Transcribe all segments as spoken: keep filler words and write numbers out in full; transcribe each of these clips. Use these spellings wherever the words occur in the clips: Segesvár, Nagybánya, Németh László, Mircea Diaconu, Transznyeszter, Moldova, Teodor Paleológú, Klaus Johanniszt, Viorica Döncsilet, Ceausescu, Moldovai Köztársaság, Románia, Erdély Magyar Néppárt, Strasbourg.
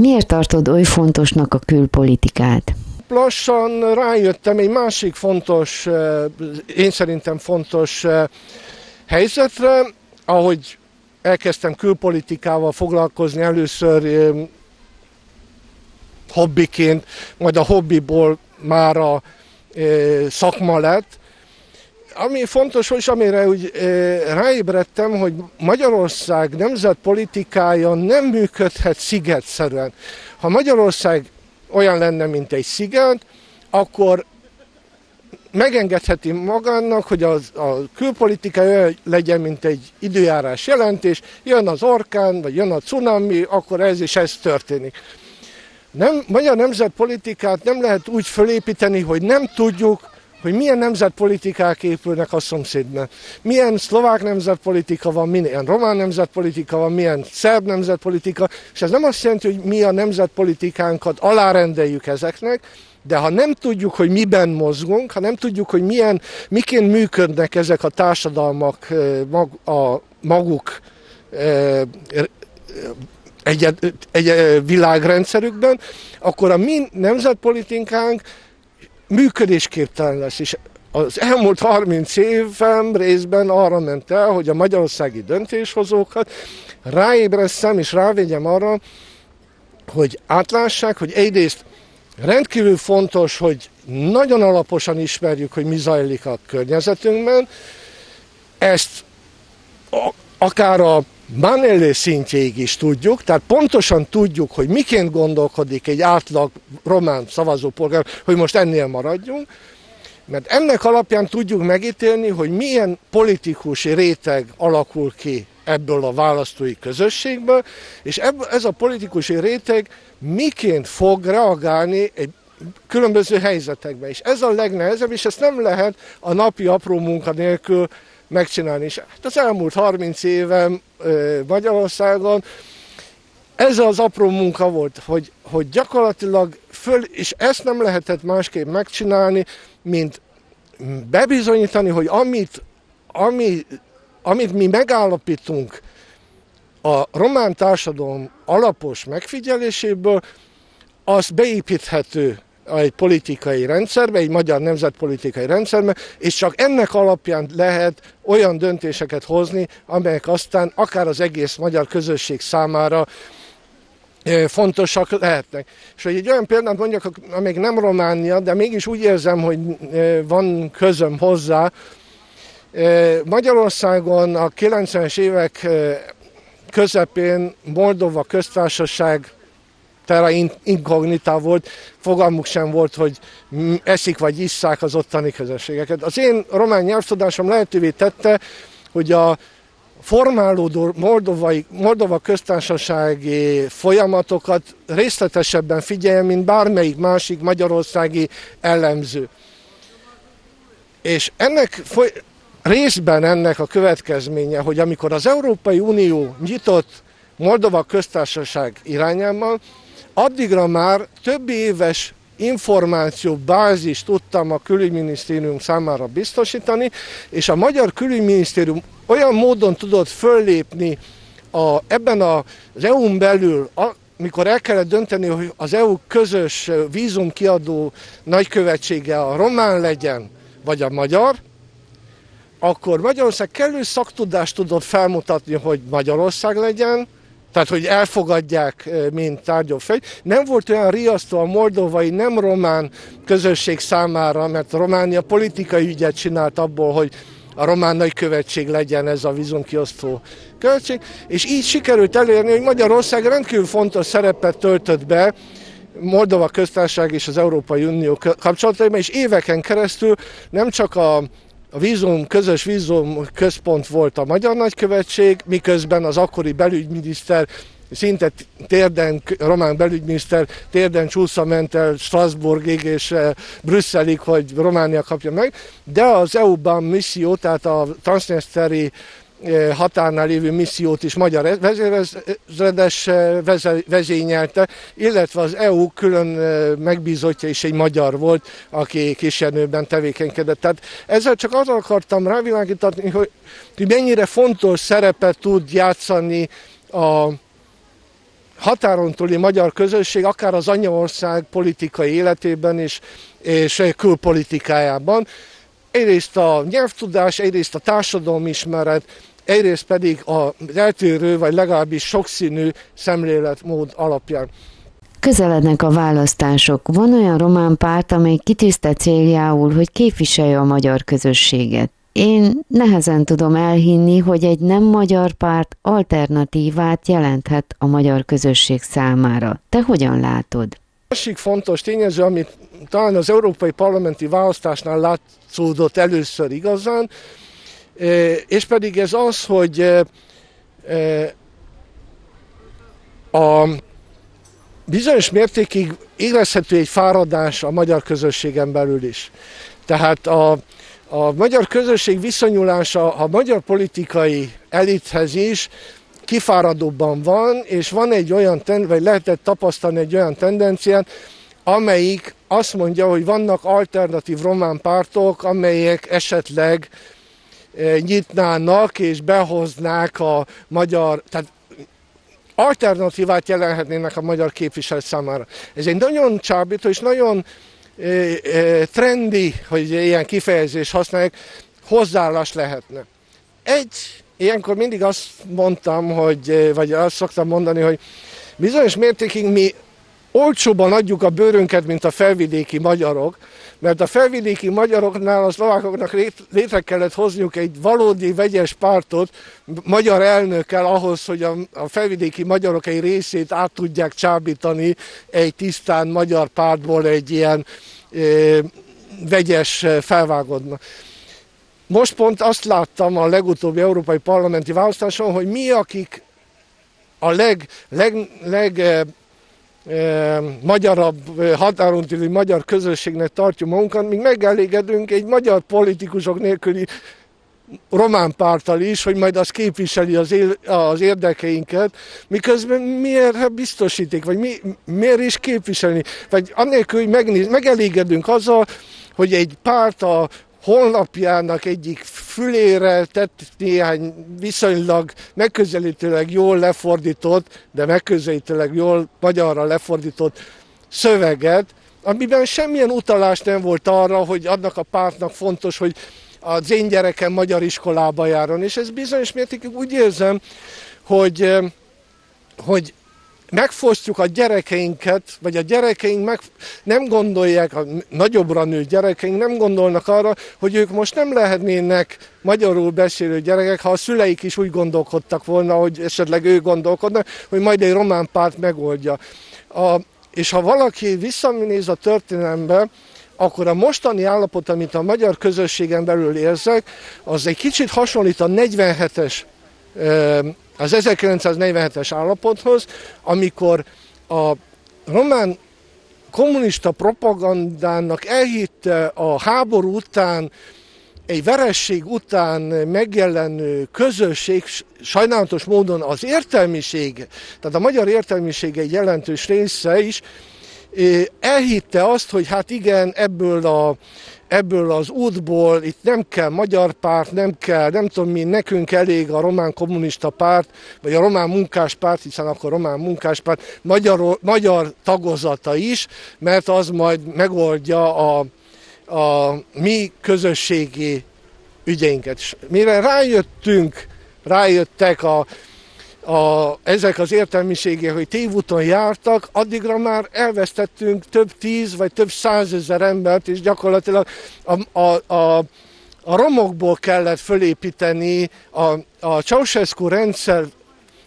Miért tartod oly fontosnak a külpolitikát? Lassan rájöttem egy másik fontos, én szerintem fontos helyzetre, ahogy elkezdtem külpolitikával foglalkozni először hobbiként, majd a hobbiból már a szakma lett. Ami fontos, és amire úgy ráébredtem, hogy Magyarország nemzetpolitikája nem működhet szigetszerűen. Ha Magyarország olyan lenne, mint egy sziget, akkor megengedheti magának, hogy az, a külpolitika olyan legyen, mint egy időjárás jelentés, jön az orkán, vagy jön a cunami, akkor ez és ez történik. Nem, magyar nemzetpolitikát nem lehet úgy fölépíteni, hogy nem tudjuk, hogy milyen nemzetpolitikák épülnek a szomszédban. Milyen szlovák nemzetpolitika van, milyen román nemzetpolitika van, milyen szerb nemzetpolitika, és ez nem azt jelenti, hogy mi a nemzetpolitikánkat alárendeljük ezeknek, de ha nem tudjuk, hogy miben mozgunk, ha nem tudjuk, hogy milyen, miként működnek ezek a társadalmak mag, a maguk e, egy, egy világrendszerükben, akkor a mi nemzetpolitikánk működésképtelen lesz, és az elmúlt harminc évem részben arra ment el, hogy a magyarországi döntéshozókat ráébresszem és rávegyem arra, hogy átlássák, hogy egyrészt rendkívül fontos, hogy nagyon alaposan ismerjük, hogy mi zajlik a környezetünkben, ezt akár a Manellé szintjéig is tudjuk, tehát pontosan tudjuk, hogy miként gondolkodik egy átlag román szavazópolgár, hogy most ennél maradjunk, mert ennek alapján tudjuk megítélni, hogy milyen politikusi réteg alakul ki ebből a választói közösségből, és ebből ez a politikusi réteg miként fog reagálni egy különböző helyzetekben. És ez a legnehezebb, és ezt nem lehet a napi apró munka nélkül megcsinálni. És az elmúlt harminc évem Magyarországon ez az apró munka volt, hogy, hogy gyakorlatilag föl, és ezt nem lehetett másképp megcsinálni, mint bebizonyítani, hogy amit, ami, amit mi megállapítunk a román társadalom alapos megfigyeléséből, az beépíthető egy politikai rendszerbe, egy magyar nemzetpolitikai rendszerbe, és csak ennek alapján lehet olyan döntéseket hozni, amelyek aztán akár az egész magyar közösség számára fontosak lehetnek. És hogy egy olyan példát mondjak, amelyik nem Románia, de mégis úgy érzem, hogy van közöm hozzá. Magyarországon a kilencvenes évek közepén Moldova Köztársaság terra inkognita volt, fogalmuk sem volt, hogy eszik vagy isszák az ottani közösségeket. Az én román nyelvtudásom lehetővé tette, hogy a formálódó moldovai, Moldova köztársasági folyamatokat részletesebben figyeljem, mint bármelyik másik magyarországi elemző. És ennek részben ennek a következménye, hogy amikor az Európai Unió nyitott Moldova Köztársaság irányában, addigra már több éves információbázist tudtam a külügyminisztérium számára biztosítani, és a magyar külügyminisztérium olyan módon tudott föllépni a, ebben az é unión belül, amikor el kellett dönteni, hogy az é u közös vízumkiadó nagykövetsége a román legyen, vagy a magyar, akkor Magyarország kellő szaktudást tudott felmutatni, hogy Magyarország legyen, tehát, hogy elfogadják, mint tárgyalófej. Nem volt olyan riasztó a moldovai, nem román közösség számára, mert Románia politikai ügyet csinált abból, hogy a román nagykövetség legyen ez a vízumkiosztó költség, és így sikerült elérni, hogy Magyarország rendkívül fontos szerepet töltött be Moldova Köztársaság és az Európai Unió kapcsolataiban, és éveken keresztül nem csak a A vízum, közös vízum központ volt a magyar nagykövetség, miközben az akkori belügyminiszter, szinte térden, román belügyminiszter térden csúszva ment el Strasbourgig és Brüsszelig, hogy Románia kapja meg, de az é u-ban misszió, tehát a transznyeszteri határnál lévő missziót is magyar vezérezredes vezényelte, illetve az é u külön megbízottja is egy magyar volt, aki kísérőben tevékenykedett. Tehát ezzel csak arra akartam rávilágítani, hogy mennyire fontos szerepet tud játszani a határon túli magyar közösség akár az anyaország politikai életében is, és külpolitikájában. Egyrészt a nyelvtudás, egyrészt a társadalomismeret, egyrészt pedig az eltérő, vagy legalábbis sokszínű szemléletmód alapján. Közelednek a választások. Van olyan román párt, amely kitűzte céljául, hogy képviselje a magyar közösséget. Én nehezen tudom elhinni, hogy egy nem magyar párt alternatívát jelenthet a magyar közösség számára. Te hogyan látod? Másik fontos tényező, amit talán az európai parlamenti választásnál látszódott először igazán, és pedig ez az, hogy a bizonyos mértékig érezhető egy fáradás a magyar közösségen belül is. Tehát a, a magyar közösség viszonyulása a magyar politikai elithez is kifáradóban van, és van egy olyan, vagy lehetett tapasztalni egy olyan tendenciát, amelyik azt mondja, hogy vannak alternatív román pártok, amelyek esetleg nyitnának és behoznák a magyar, tehát alternatívát jelenhetnének a magyar képviselő számára. Ez egy nagyon csábító és nagyon trendi, hogy ilyen kifejezést használják, hozzáállás lehetne. Egy, ilyenkor mindig azt mondtam, hogy, vagy azt szoktam mondani, hogy bizonyos mértékig mi olcsóban adjuk a bőrünket, mint a felvidéki magyarok, mert a felvidéki magyaroknál a szlovákoknak létre kellett hozniuk egy valódi vegyes pártot magyar elnökkel ahhoz, hogy a felvidéki magyarok egy részét át tudják csábítani egy tisztán magyar pártból egy ilyen ö, vegyes felvágodnak. Most pont azt láttam a legutóbbi európai parlamenti választáson, hogy mi, akik a leg... leg, leg magyarabb, határon túli magyar közösségnek tartjuk magunkat, míg megelégedünk egy magyar politikusok nélküli román párttal is, hogy majd az képviseli az, él, az érdekeinket, miközben miért biztosíték, vagy mi, miért is képviselni, vagy annélkül, hogy megnéz, megelégedünk azzal, hogy egy párt a honlapjának egyik fülére tett néhány viszonylag megközelítőleg jól lefordított, de megközelítőleg jól magyarra lefordított szöveget, amiben semmilyen utalás nem volt arra, hogy annak a pártnak fontos, hogy az én gyerekem magyar iskolába járjon. És ez bizonyos mértékig úgy érzem, hogy, hogy megfosztjuk a gyerekeinket, vagy a gyerekeink meg, nem gondolják, a nagyobbra nő gyerekeink nem gondolnak arra, hogy ők most nem lehetnének magyarul beszélő gyerekek, ha a szüleik is úgy gondolkodtak volna, hogy esetleg ők gondolkodnak, hogy majd egy román párt megoldja. A, és ha valaki visszanéz a történelembe, akkor a mostani állapot, amit a magyar közösségen belül érzek, az egy kicsit hasonlít a negyvenhetes az ezerkilencszáznegyvenhetes állapothoz, amikor a román kommunista propagandának elhitte a háború után, egy veresség után megjelenő közösség sajnálatos módon az értelmiség, tehát a magyar értelmiség egy jelentős része is, elhitte azt, hogy hát igen, ebből, a, ebből az útból itt nem kell magyar párt, nem kell, nem tudom mi, nekünk elég a román kommunista párt, vagy a román munkáspárt, hiszen akkor román munkáspárt magyar, magyar tagozata is, mert az majd megoldja a, a mi közösségi ügyeinket. És mire rájöttünk, rájöttek a A, ezek az értelmiségek, hogy tévúton jártak, addigra már elvesztettünk több tíz vagy több százezer embert, és gyakorlatilag a, a, a, a romokból kellett fölépíteni a, a Ceausescu rendszer,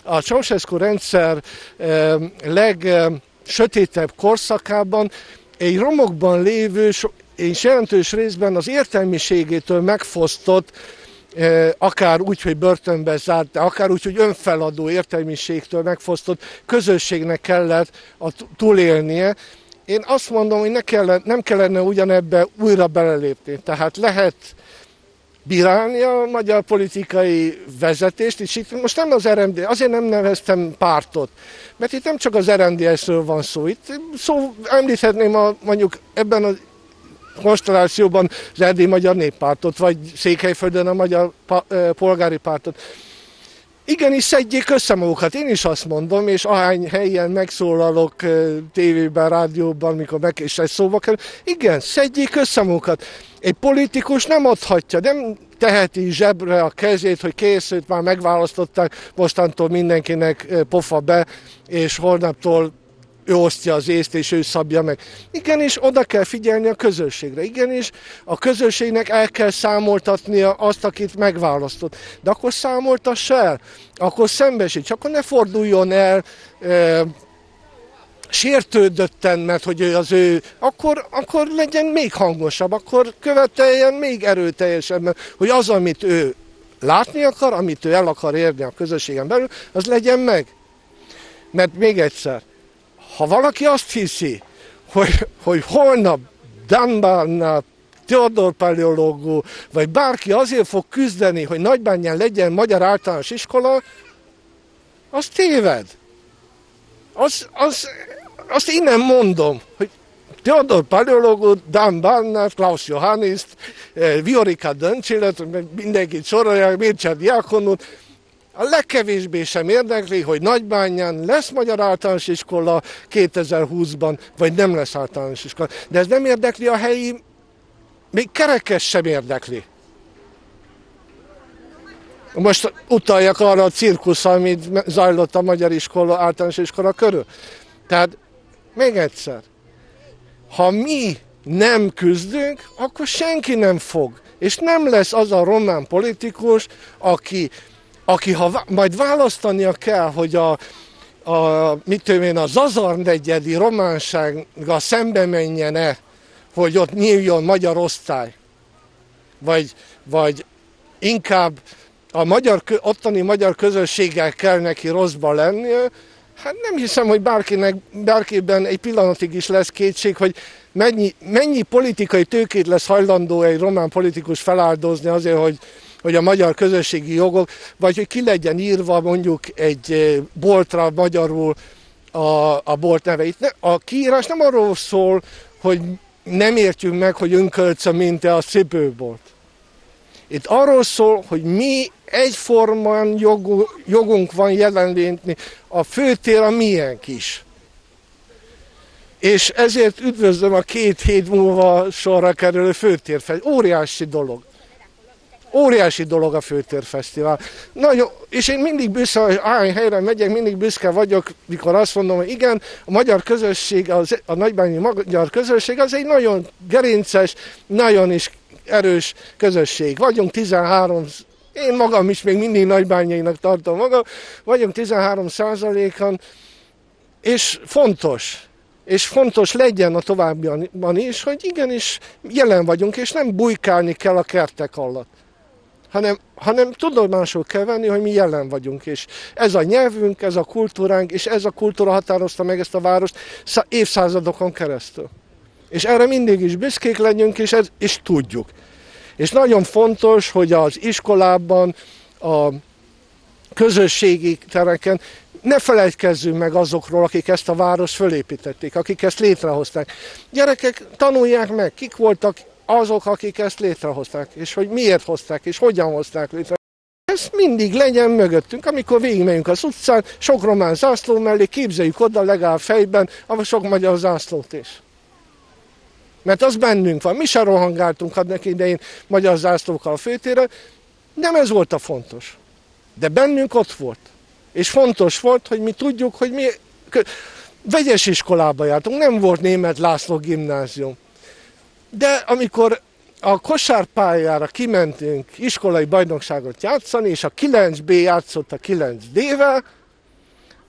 a Ceausescu rendszer e, legsötétebb e, korszakában egy romokban lévő és jelentős részben az értelmiségétől megfosztott, akár úgy, hogy börtönbe zárt, de akár úgy, hogy önfeladó értelmiségtől megfosztott közösségnek kellett a túlélnie. Én azt mondom, hogy ne kellene, nem kellene ugyanebbe újra belelépni. Tehát lehet bírálni a magyar politikai vezetést, és itt most nem az er em dé es, azért nem neveztem pártot, mert itt nem csak az er em dé es-ről van szó. Itt szó, említhetném a, mondjuk ebben az konstellációban az Erdély Magyar Néppártot, vagy Székelyföldön a Magyar Polgári Pártot. Igenis, szedjék össze magukat, én is azt mondom, és ahány helyen megszólalok tévében, rádióban, mikor meg és egy szóba kerül, igen, szedjék össze magukat. Egy politikus nem adhatja, nem teheti zsebre a kezét, hogy készült, már megválasztották, mostantól mindenkinek pofa be, és holnaptól ő osztja az észt, és ő szabja meg. Igenis, oda kell figyelni a közösségre. Igenis, a közösségnek el kell számoltatnia azt, akit megválasztott. De akkor számoltassa el, akkor szembesíts, akkor ne forduljon el e, sértődötten, mert hogy az ő, akkor, akkor legyen még hangosabb, akkor követeljen még erőteljesebben, hogy az, amit ő látni akar, amit ő el akar érni a közösségen belül, az legyen meg. Mert még egyszer, ha valaki azt hiszi, hogy, hogy holnap Dambánnál, Teodor Paleológú, vagy bárki azért fog küzdeni, hogy Nagybányán legyen magyar általános iskola, az téved. Az, az, azt innen mondom, hogy Teodor Paleológú, Dambánnál, Klaus Johanniszt, Viorica Döncsilet, mindenkit sorolják, Mircea Diaconut. A legkevésbé sem érdekli, hogy Nagybányán lesz magyar általános iskola kétezer-húszban, vagy nem lesz általános iskola. De ez nem érdekli a helyi, még Kerekes sem érdekli. Most utaljak arra a cirkusz, amit zajlott a magyar iskola, általános iskola körül. Tehát még egyszer, ha mi nem küzdünk, akkor senki nem fog. És nem lesz az a román politikus, aki... aki ha majd választania kell, hogy a, a, mit tudom én, a Zazar negyedi románsággal szembe menjen-e, hogy ott nyíljon magyar osztály, vagy, vagy inkább a magyar, ottani magyar közösséggel kell neki rosszba lennie, hát nem hiszem, hogy bárkinek, bárkiben egy pillanatig is lesz kétség, hogy mennyi, mennyi politikai tőkét lesz hajlandó egy román politikus feláldozni azért, hogy hogy a magyar közösségi jogok, vagy hogy ki legyen írva mondjuk egy boltra magyarul a, a bolt neveit. A kiírás nem arról szól, hogy nem értjük meg, hogy önkölcse, mint a cipőbolt. Itt arról szól, hogy mi egyformán jogunk, jogunk van jelenlétni, a főtér a miénk is. És ezért üdvözlöm a két hét múlva sorra kerülő főtér fel. Óriási dolog. Óriási dolog a Főtérfesztivál. Nagyon, és én mindig büszke, ahány helyre megyek, mindig büszke vagyok, mikor azt mondom, hogy igen, a magyar közösség, az, a nagybányi magyar közösség az egy nagyon gerinces, nagyon is erős közösség. Vagyunk tizenhárom, én magam is még mindig nagybányainak tartom magam, vagyunk tizenhárom százalékon, és fontos. És fontos legyen a továbbiakban is, hogy igenis jelen vagyunk, és nem bujkálni kell a kertek alatt. Hanem, hanem tudomásul kell venni, hogy mi jelen vagyunk, és ez a nyelvünk, ez a kultúránk, és ez a kultúra határozta meg ezt a várost évszázadokon keresztül. És erre mindig is büszkék legyünk, és, ez, és tudjuk. És nagyon fontos, hogy az iskolában, a közösségi tereken ne felejtkezzünk meg azokról, akik ezt a várost fölépítették, akik ezt létrehozták. Gyerekek, tanulják meg, kik voltak azok, akik ezt létrehozták, és hogy miért hozták, és hogyan hozták létre. Ez mindig legyen mögöttünk, amikor végigmegyünk az utcán, sok román zászló mellé, képzeljük oda legalább fejben a sok magyar zászlót is. Mert az bennünk van, mi se rohangáltunk annak idején magyar zászlókkal a főtéren, nem ez volt a fontos. De bennünk ott volt. És fontos volt, hogy mi tudjuk, hogy mi vegyes iskolába jártunk, nem volt Németh László gimnázium. De amikor a kosárpályára kimentünk iskolai bajnokságot játszani, és a kilenc bé játszott a kilenc dével,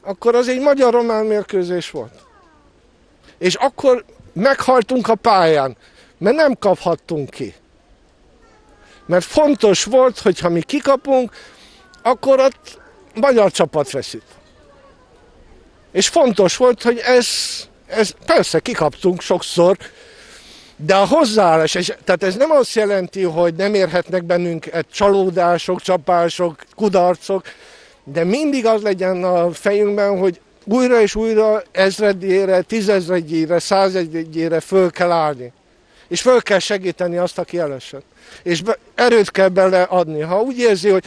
akkor az egy magyar-román mérkőzés volt. És akkor meghaltunk a pályán, mert nem kaphattunk ki. Mert fontos volt, hogy ha mi kikapunk, akkor ott magyar csapat veszít. És fontos volt, hogy ez, ez persze kikaptunk sokszor, de a hozzáállás, és, tehát ez nem azt jelenti, hogy nem érhetnek bennünket csalódások, csapások, kudarcok, de mindig az legyen a fejünkben, hogy újra és újra ezredjére, tízezredjére, százezredjére föl kell állni. És föl kell segíteni azt, aki elesett. És erőt kell beleadni. Ha úgy érzi, hogy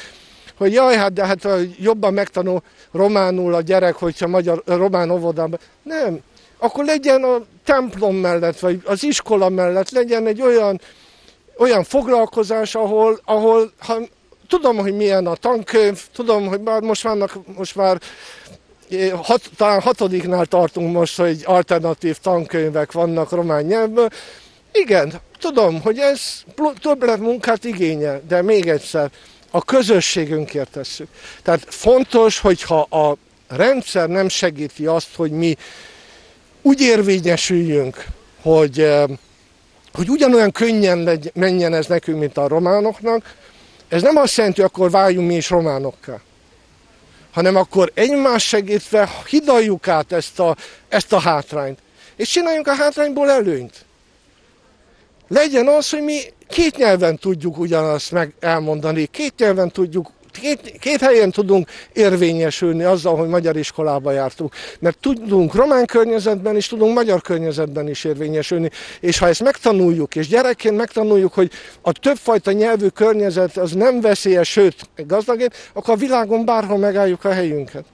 hogy jaj, hát de hát jobban megtanul románul a gyerek, hogyha magyar, román óvodában. Nem. Akkor legyen a templom mellett, vagy az iskola mellett, legyen egy olyan, olyan foglalkozás, ahol, ahol ha, tudom, hogy milyen a tankönyv, tudom, hogy már most vannak, most már hat, talán hatodiknál tartunk most, hogy alternatív tankönyvek vannak román nyelvből. Igen, tudom, hogy ez többlet munkát igényel, de még egyszer, a közösségünkért tesszük. Tehát fontos, hogyha a rendszer nem segíti azt, hogy mi úgy érvényesüljünk, hogy, hogy ugyanolyan könnyen legy, menjen ez nekünk, mint a románoknak, ez nem azt jelenti, hogy akkor váljunk mi is románokká, hanem akkor egymás segítve hidaljuk át ezt a, ezt a hátrányt, és csináljunk a hátrányból előnyt. Legyen az, hogy mi két nyelven tudjuk ugyanazt meg elmondani, két nyelven tudjuk, két, két helyen tudunk érvényesülni azzal, hogy magyar iskolába jártunk. Mert tudunk román környezetben is, tudunk magyar környezetben is érvényesülni. És ha ezt megtanuljuk, és gyerekként megtanuljuk, hogy a többfajta nyelvű környezet az nem veszélyes, sőt, gazdagért, akkor a világon bárhol megálljuk a helyünket.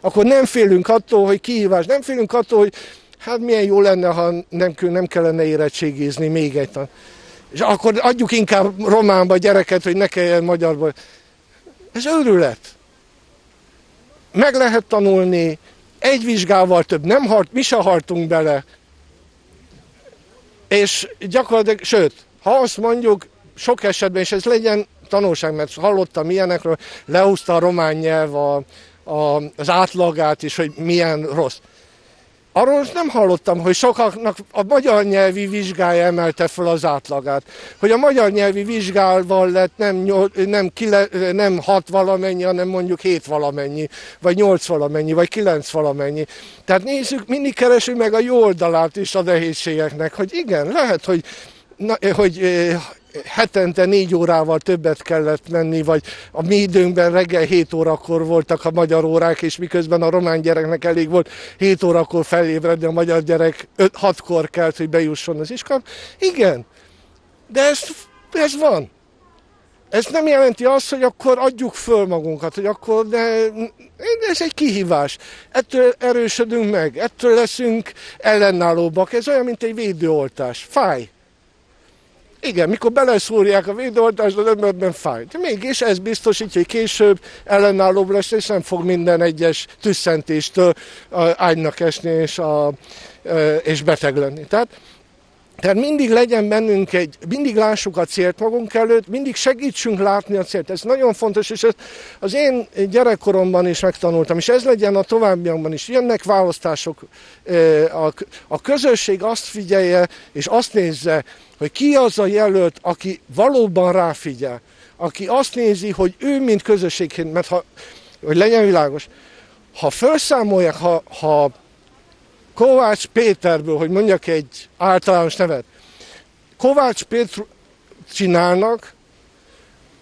Akkor nem félünk attól, hogy kihívás, nem félünk attól, hogy hát milyen jó lenne, ha nem, nem kellene érettségizni még egy tan. És akkor adjuk inkább románba a gyereket, hogy ne kelljen magyarba. Ez őrület. Meg lehet tanulni, egy vizsgával több, nem halt, mi se haltunk bele. És gyakorlatilag, sőt, ha azt mondjuk, sok esetben, és ez legyen tanulság, mert hallottam ilyenekről, lehúzta a román nyelv a, a, az átlagát is, hogy milyen rossz. Arról nem hallottam, hogy sokaknak a magyar nyelvi vizsgája emelte fel az átlagát. Hogy a magyar nyelvi vizsgával lett nem, nyol, nem, kile, nem hat valamennyi, hanem mondjuk hét valamennyi, vagy nyolc valamennyi, vagy kilenc valamennyi. Tehát nézzük, mindig keresünk meg a jó oldalát is a nehézségeknek, hogy igen, lehet, hogy, na, hogy hetente négy órával többet kellett menni, vagy a mi időnkben reggel hét órakor voltak a magyar órák, és miközben a román gyereknek elég volt hét órakor felébredni, a magyar gyerek hatkor kelt, hogy bejusson az iskolába. Igen, de ez, ez van. Ez nem jelenti azt, hogy akkor adjuk föl magunkat, hogy akkor de, de ez egy kihívás. Ettől erősödünk meg, ettől leszünk ellenállóbbak. Ez olyan, mint egy védőoltás. Fáj. Igen, mikor beleszúrják a védőoltást, az ömörben fáj. De mégis ez biztosítja, hogy később ellenállóbb lesz, és nem fog minden egyes tüsszentéstől ágynak esni és, a, és beteg lenni. Tehát, tehát mindig legyen bennünk egy, mindig lássuk a célt magunk előtt, mindig segítsünk látni a célt. Ez nagyon fontos, és ez az én gyerekkoromban is megtanultam, és ez legyen a továbbiakban is. Jönnek választások, a közösség azt figyelje, és azt nézze, hogy ki az a jelölt, aki valóban ráfigyel, aki azt nézi, hogy ő mint közösségként, mert ha, hogy legyen világos, ha felszámolják, ha, ha Kovács Péterből, hogy mondjak egy általános nevet, Kovács Péter csinálnak,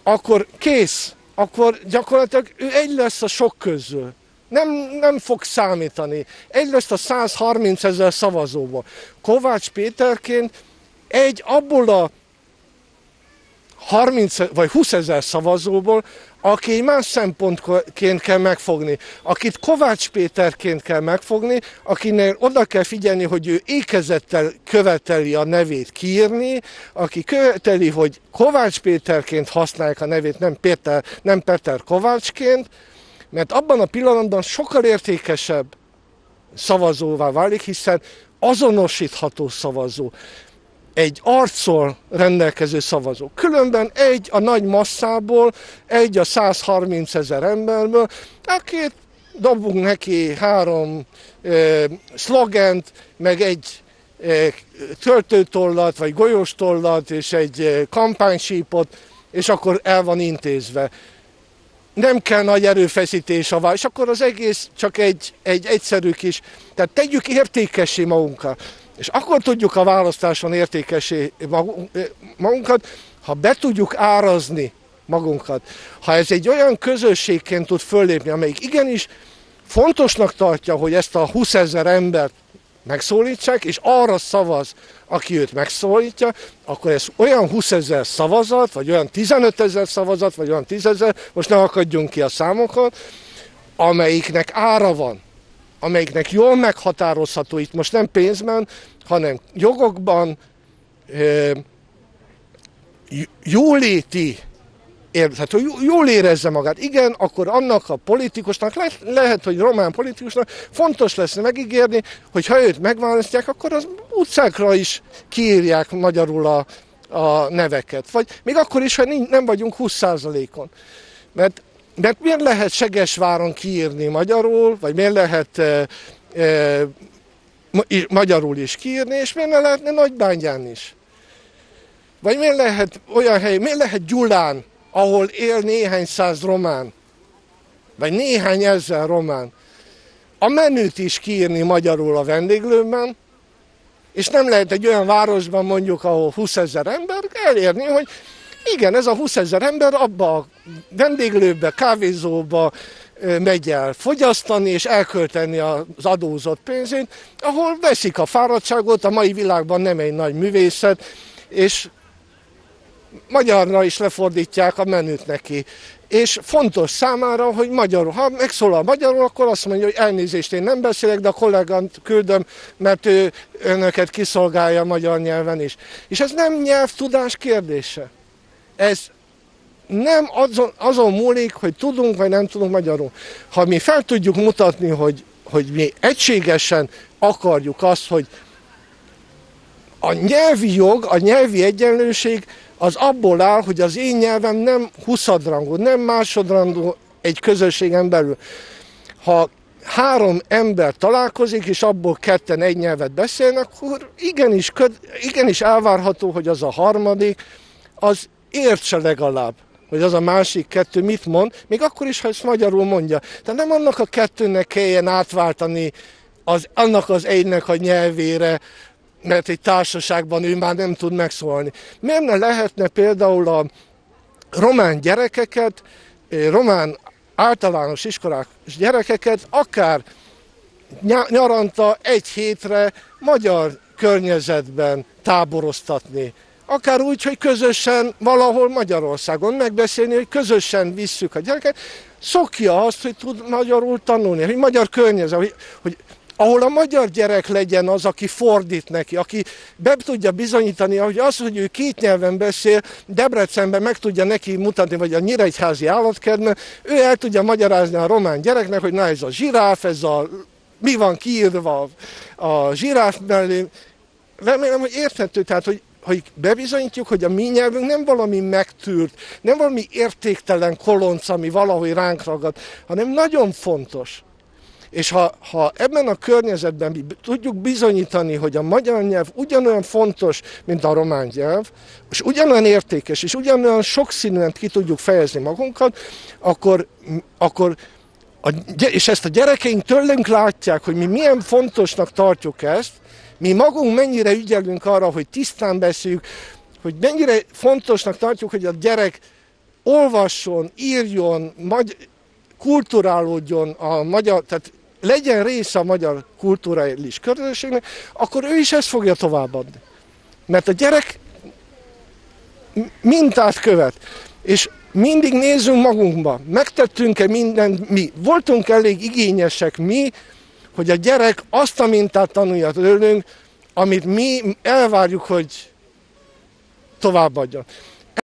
akkor kész, akkor gyakorlatilag ő egy lesz a sok közül. Nem, nem fog számítani. Egy lesz a százharmincezer szavazóba. Kovács Péterként egy abból a harminc vagy húszezer szavazóból, aki más szempontként kell megfogni, akit Kovács Péterként kell megfogni, akinek oda kell figyelni, hogy ő ékezettel követeli a nevét kiírni, aki követeli, hogy Kovács Péterként használják a nevét, nem Péter, nem Péter Kovácsként, mert abban a pillanatban sokkal értékesebb szavazóvá válik, hiszen azonosítható szavazó. Egy arccal rendelkező szavazó. Különben egy a nagy masszából, egy a százharmincezer emberből, akit dobunk neki három eh, szlogent, meg egy eh, töltőtollat, vagy golyóstollat, és egy eh, kampánysípot, és akkor el van intézve. Nem kell nagy erőfeszítés a vágy, és akkor az egész csak egy, egy egyszerű kis, tehát tegyük értékessé magunkkal. És akkor tudjuk a választáson értékesé magunkat, ha be tudjuk árazni magunkat. Ha ez egy olyan közösségként tud föllépni, amelyik igenis fontosnak tartja, hogy ezt a húszezer embert megszólítsák, és arra szavaz, aki őt megszólítja, akkor ez olyan húszezer szavazat, vagy olyan tizenötezer szavazat, vagy olyan tízezer, most ne akadjunk ki a számokon, amelyiknek ára van, amelyiknek jól meghatározható, itt most nem pénzben, hanem jogokban, jóléti, tehát hogy jól érezze magát. Igen, akkor annak a politikusnak, lehet, hogy román politikusnak fontos lesz megígérni, hogy ha őt megválasztják, akkor az utcákra is kiírják magyarul a, a neveket. Vagy még akkor is, ha nem vagyunk húsz százalékon. Mert, mert miért lehet Segesváron kiírni magyarul, vagy miért lehet e, e, magyarul is kiírni, és miért ne lehetne Nagybányán is? Vagy miért lehet olyan hely, miért lehet Gyulán, ahol él néhány száz román, vagy néhány ezer román, a menüt is kiírni magyarul a vendéglőben, és nem lehet egy olyan városban mondjuk, ahol húszezer ember, elérni, hogy igen, ez a húszezer ember abba a vendéglőbe, kávézóba megy el fogyasztani és elkölteni az adózott pénzét, ahol veszik a fáradtságot, a mai világban nem egy nagy művészet, és magyarra is lefordítják a menüt neki. És fontos számára, hogy magyarul, ha megszólal magyarul, akkor azt mondja, hogy elnézést, én nem beszélek, de a kollégát küldöm, mert ő önöket kiszolgálja magyar nyelven is. És ez nem nyelvtudás kérdése. Ez nem azon, azon múlik, hogy tudunk vagy nem tudunk magyarul. Ha mi fel tudjuk mutatni, hogy, hogy mi egységesen akarjuk azt, hogy a nyelvi jog, a nyelvi egyenlőség az abból áll, hogy az én nyelvem nem huszadrangú, nem másodrangú egy közösségen belül. Ha három ember találkozik, és abból ketten egy nyelvet beszélnek, akkor igenis, igenis elvárható, hogy az a harmadik, az értse legalább, hogy az a másik kettő mit mond, még akkor is, ha ezt magyarul mondja. Tehát nem annak a kettőnek kelljen átváltani az, annak az egynek a nyelvére, mert egy társaságban ő már nem tud megszólalni. Miért ne lehetne például a román gyerekeket, román általános iskolás gyerekeket akár nyaranta egy hétre magyar környezetben táboroztatni? Akár úgy, hogy közösen valahol Magyarországon megbeszélni, hogy közösen visszük a gyereket, szokja azt, hogy tud magyarul tanulni, hogy magyar környezet, hogy, hogy ahol a magyar gyerek legyen az, aki fordít neki, aki be tudja bizonyítani, hogy az, hogy ő két nyelven beszél, Debrecenben meg tudja neki mutatni, vagy a nyíregyházi állatkertben, ő el tudja magyarázni a román gyereknek, hogy na ez a zsiráf, ez a, mi van kiírva a zsiráf mellé. Remélem, hogy érthető, tehát, hogy, hogy bebizonyítjuk, hogy a mi nyelvünk nem valami megtűrt, nem valami értéktelen kolonc, ami valahogy ránk ragad, hanem nagyon fontos. És ha, ha ebben a környezetben mi tudjuk bizonyítani, hogy a magyar nyelv ugyanolyan fontos, mint a román nyelv, és ugyanolyan értékes, és ugyanolyan sokszínűen ki tudjuk fejezni magunkat, akkor, akkor a, és ezt a gyerekeink tőlünk látják, hogy mi milyen fontosnak tartjuk ezt, mi magunk mennyire ügyelünk arra, hogy tisztán beszéljük, hogy mennyire fontosnak tartjuk, hogy a gyerek olvasson, írjon, magy- kulturálódjon a magyar, tehát legyen része a magyar kulturális közösségnek, akkor ő is ezt fogja továbbadni. Mert a gyerek mintát követ, és mindig nézzünk magunkba, megtettünk-e mindent mi, voltunk elég igényesek mi, hogy a gyerek azt a mintát tanulja tőlünk, amit mi elvárjuk, hogy továbbadjon.